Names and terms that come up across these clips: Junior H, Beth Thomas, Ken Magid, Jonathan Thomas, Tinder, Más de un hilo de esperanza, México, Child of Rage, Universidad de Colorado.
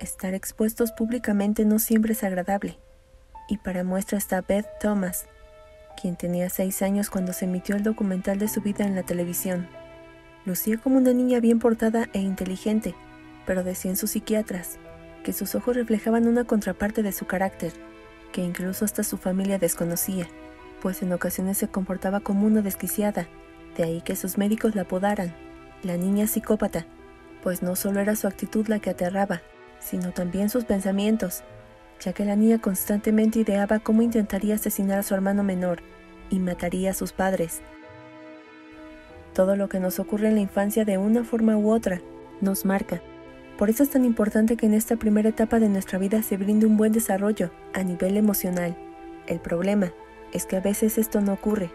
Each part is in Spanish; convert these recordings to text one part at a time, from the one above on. Estar expuestos públicamente no siempre es agradable, y para muestra está Beth Thomas, quien tenía 6 años cuando se emitió el documental de su vida en la televisión. Lucía como una niña bien portada e inteligente, pero decían sus psiquiatras que sus ojos reflejaban una contraparte de su carácter, que incluso hasta su familia desconocía, pues en ocasiones se comportaba como una desquiciada, de ahí que sus médicos la apodaran la niña psicópata, pues no solo era su actitud la que aterraba, sino también sus pensamientos, ya que la niña constantemente ideaba cómo intentaría asesinar a su hermano menor y mataría a sus padres. Todo lo que nos ocurre en la infancia de una forma u otra nos marca. Por eso es tan importante que en esta primera etapa de nuestra vida se brinde un buen desarrollo a nivel emocional. El problema es que a veces esto no ocurre,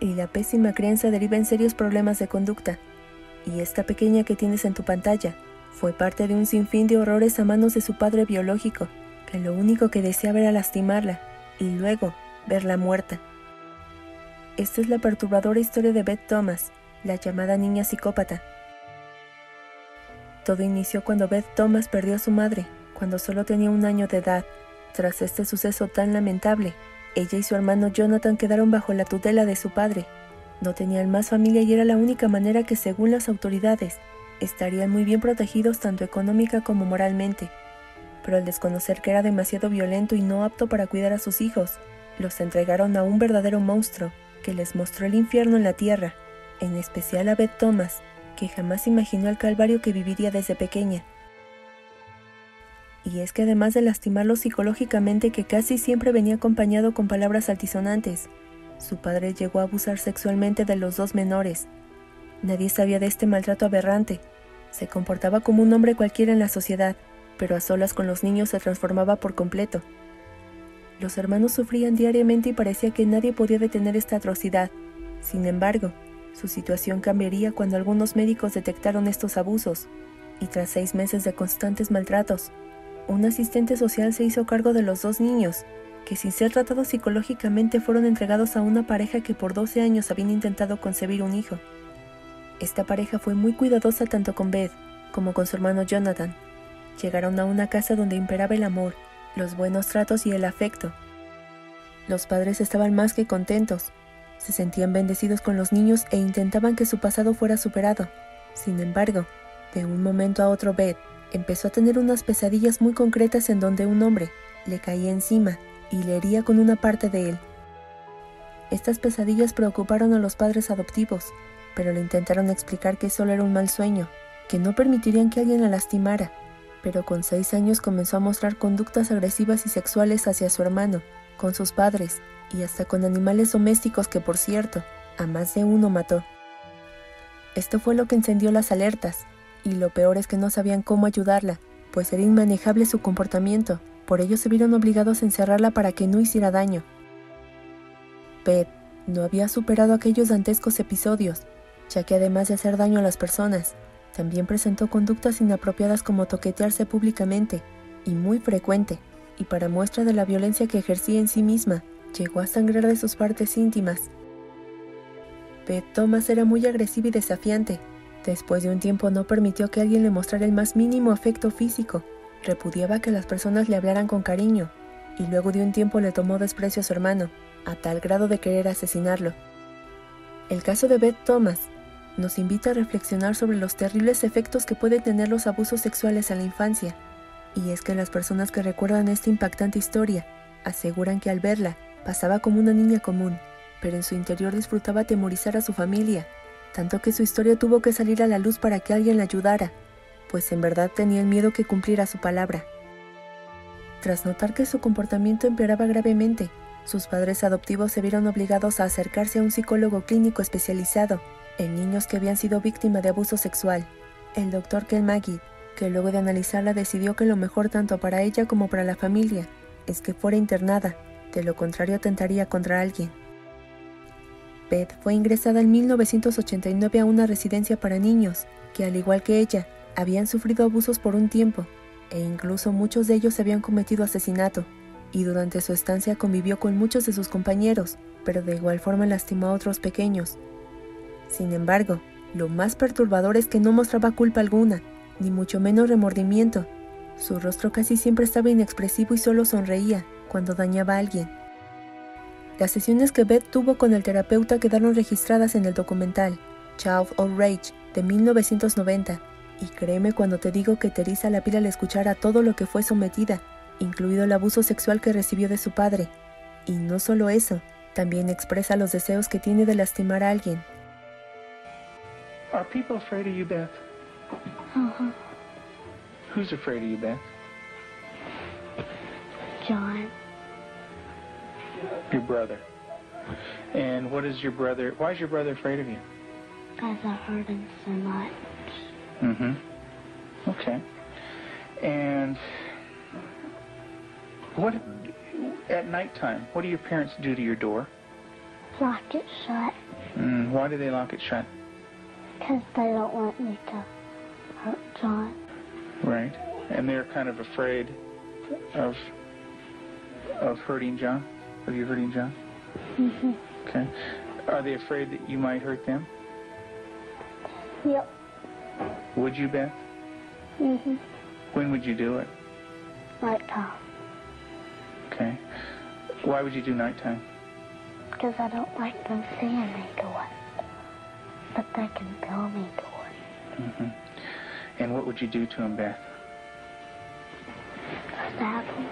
y la pésima crianza deriva en serios problemas de conducta. Y esta pequeña que tienes en tu pantalla fue parte de un sinfín de horrores a manos de su padre biológico, que lo único que deseaba era lastimarla y luego verla muerta. Esta es la perturbadora historia de Beth Thomas, la llamada niña psicópata. Todo inició cuando Beth Thomas perdió a su madre, cuando solo tenía 1 año de edad. Tras este suceso tan lamentable, ella y su hermano Jonathan quedaron bajo la tutela de su padre. No tenían más familia y era la única manera que, según las autoridades, estarían muy bien protegidos tanto económica como moralmente. Pero al desconocer que era demasiado violento y no apto para cuidar a sus hijos, los entregaron a un verdadero monstruo que les mostró el infierno en la tierra, en especial a Beth Thomas, que jamás imaginó el calvario que viviría desde pequeña. Y es que además de lastimarlo psicológicamente, que casi siempre venía acompañado con palabras altisonantes, su padre llegó a abusar sexualmente de los 2 menores. Nadie sabía de este maltrato aberrante. Se comportaba como un hombre cualquiera en la sociedad, pero a solas con los niños se transformaba por completo. Los hermanos sufrían diariamente y parecía que nadie podía detener esta atrocidad. Sin embargo, su situación cambiaría cuando algunos médicos detectaron estos abusos, y tras 6 meses de constantes maltratos, un asistente social se hizo cargo de los 2 niños, que sin ser tratados psicológicamente fueron entregados a una pareja que por 12 años habían intentado concebir un hijo. Esta pareja fue muy cuidadosa tanto con Beth como con su hermano Jonathan. Llegaron a una casa donde imperaba el amor, los buenos tratos y el afecto. Los padres estaban más que contentos. Se sentían bendecidos con los niños e intentaban que su pasado fuera superado. Sin embargo, de un momento a otro Beth empezó a tener unas pesadillas muy concretas en donde un hombre le caía encima y le hería con una parte de él. Estas pesadillas preocuparon a los padres adoptivos, pero le intentaron explicar que solo era un mal sueño, que no permitirían que alguien la lastimara. Pero con 6 años comenzó a mostrar conductas agresivas y sexuales hacia su hermano, con sus padres, y hasta con animales domésticos que, por cierto, a más de uno mató. Esto fue lo que encendió las alertas, y lo peor es que no sabían cómo ayudarla, pues era inmanejable su comportamiento. Por ello se vieron obligados a encerrarla para que no hiciera daño. Beth no había superado aquellos dantescos episodios, ya que además de hacer daño a las personas, también presentó conductas inapropiadas como toquetearse públicamente, y muy frecuente, y para muestra de la violencia que ejercía en sí misma, llegó a sangrar de sus partes íntimas. Beth Thomas era muy agresiva y desafiante. Después de un tiempo no permitió que alguien le mostrara el más mínimo afecto físico, repudiaba que las personas le hablaran con cariño, y luego de un tiempo le tomó desprecio a su hermano, a tal grado de querer asesinarlo. El caso de Beth Thomas nos invita a reflexionar sobre los terribles efectos que pueden tener los abusos sexuales en la infancia, y es que las personas que recuerdan esta impactante historia aseguran que al verla, pasaba como una niña común, pero en su interior disfrutaba atemorizar a su familia, tanto que su historia tuvo que salir a la luz para que alguien la ayudara, pues en verdad tenía el miedo que cumpliera su palabra. Tras notar que su comportamiento empeoraba gravemente, sus padres adoptivos se vieron obligados a acercarse a un psicólogo clínico especializado en niños que habían sido víctimas de abuso sexual, el doctor Ken Magid, que luego de analizarla decidió que lo mejor tanto para ella como para la familia es que fuera internada, de lo contrario atentaría contra alguien. Beth fue ingresada en 1989 a una residencia para niños que, al igual que ella, habían sufrido abusos por un tiempo, e incluso muchos de ellos habían cometido asesinato, y durante su estancia convivió con muchos de sus compañeros, pero de igual forma lastimó a otros pequeños. Sin embargo, lo más perturbador es que no mostraba culpa alguna, ni mucho menos remordimiento. Su rostro casi siempre estaba inexpresivo y solo sonreía cuando dañaba a alguien. Las sesiones que Beth tuvo con el terapeuta quedaron registradas en el documental Child of Rage de 1990, y créeme cuando te digo que te eriza la piel al escuchar a todo lo que fue sometida, incluido el abuso sexual que recibió de su padre. Y no solo eso, también expresa los deseos que tiene de lastimar a alguien. Are people afraid of you, Beth? Uh-huh. Who's afraid of you, Beth? John. Your brother. And what is your brother? Why is your brother afraid of you? Because I hurt him so much. Mm-hmm. Okay. And what at nighttime? What do your parents do to your door? Lock it shut. Why do they lock it shut? Because they don't want me to hurt John. Right. And they're kind of afraid of hurting John? Of you hurting John? Mm-hmm. Okay. Are they afraid that you might hurt them? Yep. Would you, Beth? Mm-hmm. When would you do it? Nighttime. Okay. Why would you do nighttime? Because I don't like them seeing me do it. But they can feel me do it. Mm-hmm. And what would you do to him, Beth? Stab him.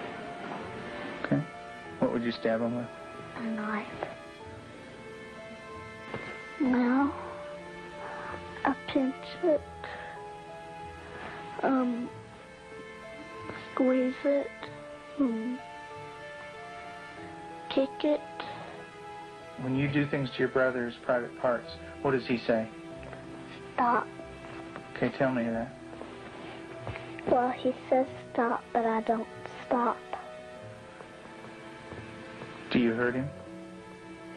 Okay. What would you stab him with? A knife. Well, a pinch it. Squeeze it. Kick it. When you do things to your brother's private parts, what does he say? Stop. Okay, tell me that. Well, he says stop, but I don't stop. Do you hurt him?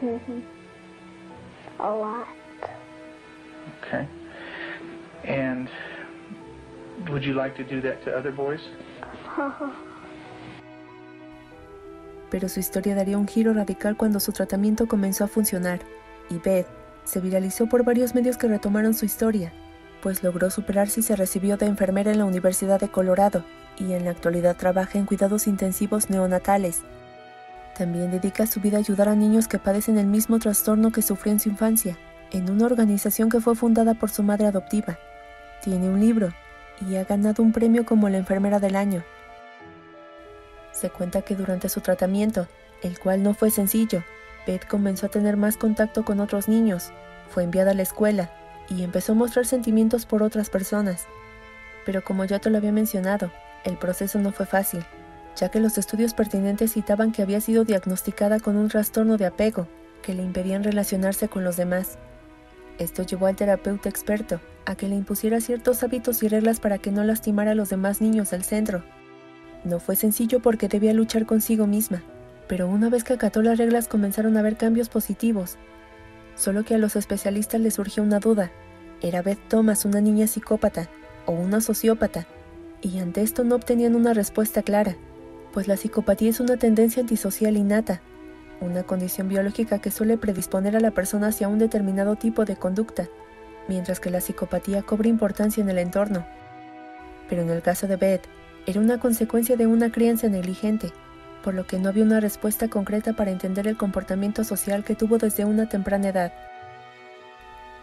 Mm-hmm. A lot. Okay. And would you like to do that to other boys? Pero su historia daría un giro radical cuando su tratamiento comenzó a funcionar, y Beth se viralizó por varios medios que retomaron su historia, pues logró superarse y se recibió de enfermera en la Universidad de Colorado, y en la actualidad trabaja en cuidados intensivos neonatales. También dedica su vida a ayudar a niños que padecen el mismo trastorno que sufrió en su infancia, en una organización que fue fundada por su madre adoptiva. Tiene un libro, y ha ganado un premio como la enfermera del año. Se cuenta que durante su tratamiento, el cual no fue sencillo, Beth comenzó a tener más contacto con otros niños, fue enviada a la escuela, y empezó a mostrar sentimientos por otras personas. Pero como ya te lo había mencionado, el proceso no fue fácil, ya que los estudios pertinentes citaban que había sido diagnosticada con un trastorno de apego que le impedían relacionarse con los demás. Esto llevó al terapeuta experto a que le impusiera ciertos hábitos y reglas para que no lastimara a los demás niños del centro. No fue sencillo porque debía luchar consigo misma, pero una vez que acató las reglas comenzaron a haber cambios positivos. Solo que a los especialistas les surgió una duda. ¿Era Beth Thomas una niña psicópata o una sociópata? Y ante esto no obtenían una respuesta clara, pues la psicopatía es una tendencia antisocial innata, una condición biológica que suele predisponer a la persona hacia un determinado tipo de conducta, mientras que la psicopatía cobra importancia en el entorno. Pero en el caso de Beth, era una consecuencia de una crianza negligente, por lo que no había una respuesta concreta para entender el comportamiento social que tuvo desde una temprana edad.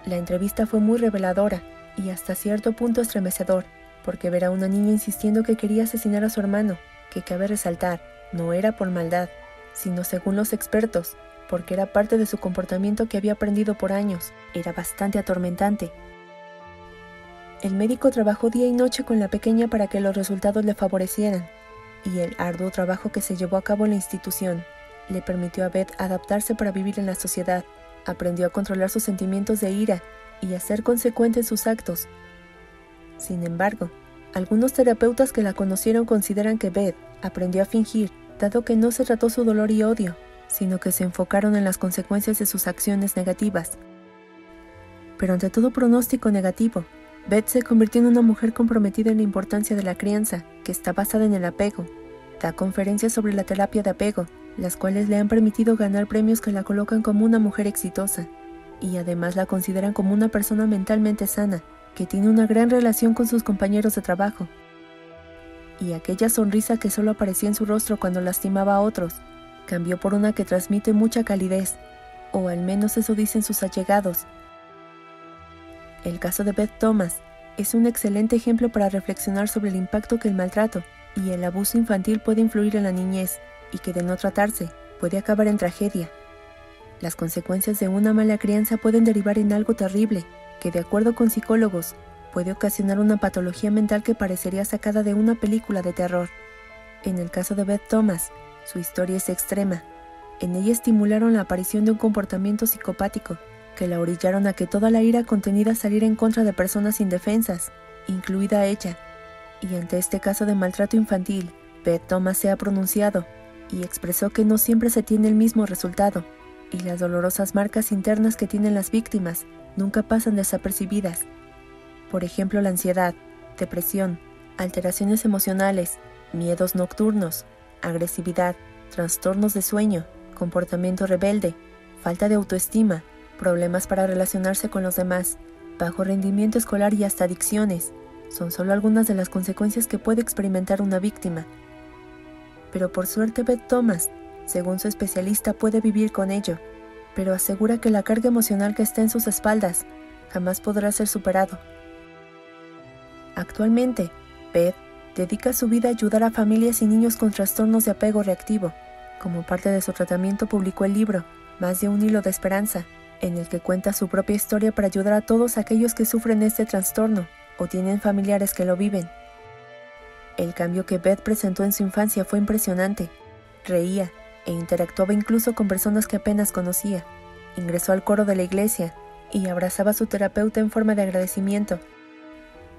La entrevista fue muy reveladora y hasta cierto punto estremecedor, porque ver a una niña insistiendo que quería asesinar a su hermano, que cabe resaltar, no era por maldad, sino según los expertos, porque era parte de su comportamiento que había aprendido por años, era bastante atormentante. El médico trabajó día y noche con la pequeña para que los resultados le favorecieran, y el arduo trabajo que se llevó a cabo en la institución le permitió a Beth adaptarse para vivir en la sociedad. Aprendió a controlar sus sentimientos de ira y a ser consecuente en sus actos. Sin embargo, algunos terapeutas que la conocieron consideran que Beth aprendió a fingir, dado que no se trató su dolor y odio, sino que se enfocaron en las consecuencias de sus acciones negativas. Pero ante todo pronóstico negativo, Beth se convirtió en una mujer comprometida en la importancia de la crianza, que está basada en el apego. Da conferencias sobre la terapia de apego, las cuales le han permitido ganar premios que la colocan como una mujer exitosa, y además la consideran como una persona mentalmente sana, que tiene una gran relación con sus compañeros de trabajo. y aquella sonrisa que solo aparecía en su rostro cuando lastimaba a otros, cambió por una que transmite mucha calidez, o al menos eso dicen sus allegados. El caso de Beth Thomas es un excelente ejemplo para reflexionar sobre el impacto que el maltrato y el abuso infantil puede influir en la niñez y que de no tratarse puede acabar en tragedia. Las consecuencias de una mala crianza pueden derivar en algo terrible, que de acuerdo con psicólogos, puede ocasionar una patología mental que parecería sacada de una película de terror. En el caso de Beth Thomas, su historia es extrema. En ella estimularon la aparición de un comportamiento psicopático, que la orillaron a que toda la ira contenida saliera en contra de personas indefensas, incluida ella. Y ante este caso de maltrato infantil, Beth Thomas se ha pronunciado y expresó que no siempre se tiene el mismo resultado, y las dolorosas marcas internas que tienen las víctimas nunca pasan desapercibidas. Por ejemplo, la ansiedad, depresión, alteraciones emocionales, miedos nocturnos, agresividad, trastornos de sueño, comportamiento rebelde, falta de autoestima, problemas para relacionarse con los demás, bajo rendimiento escolar y hasta adicciones, son solo algunas de las consecuencias que puede experimentar una víctima. Pero por suerte Beth Thomas, según su especialista, puede vivir con ello, pero asegura que la carga emocional que está en sus espaldas jamás podrá ser superado. Actualmente, Beth dedica su vida a ayudar a familias y niños con trastornos de apego reactivo. Como parte de su tratamiento publicó el libro, Más de un hilo de esperanza, en el que cuenta su propia historia para ayudar a todos aquellos que sufren este trastorno o tienen familiares que lo viven. El cambio que Beth presentó en su infancia fue impresionante. Reía e interactuaba incluso con personas que apenas conocía. Ingresó al coro de la iglesia y abrazaba a su terapeuta en forma de agradecimiento.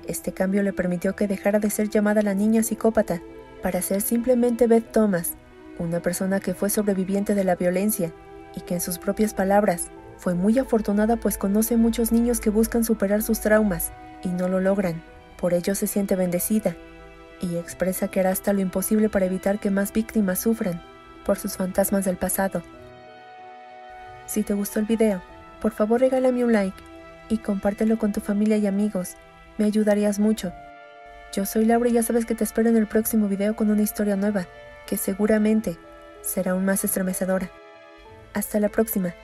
Este cambio le permitió que dejara de ser llamada la niña psicópata para ser simplemente Beth Thomas, una persona que fue sobreviviente de la violencia y que en sus propias palabras fue muy afortunada, pues conoce muchos niños que buscan superar sus traumas y no lo logran. Por ello se siente bendecida y expresa que hará hasta lo imposible para evitar que más víctimas sufran por sus fantasmas del pasado. Si te gustó el video, por favor regálame un like y compártelo con tu familia y amigos. Me ayudarías mucho. Yo soy Laura y ya sabes que te espero en el próximo video con una historia nueva, que seguramente será aún más estremecedora. Hasta la próxima.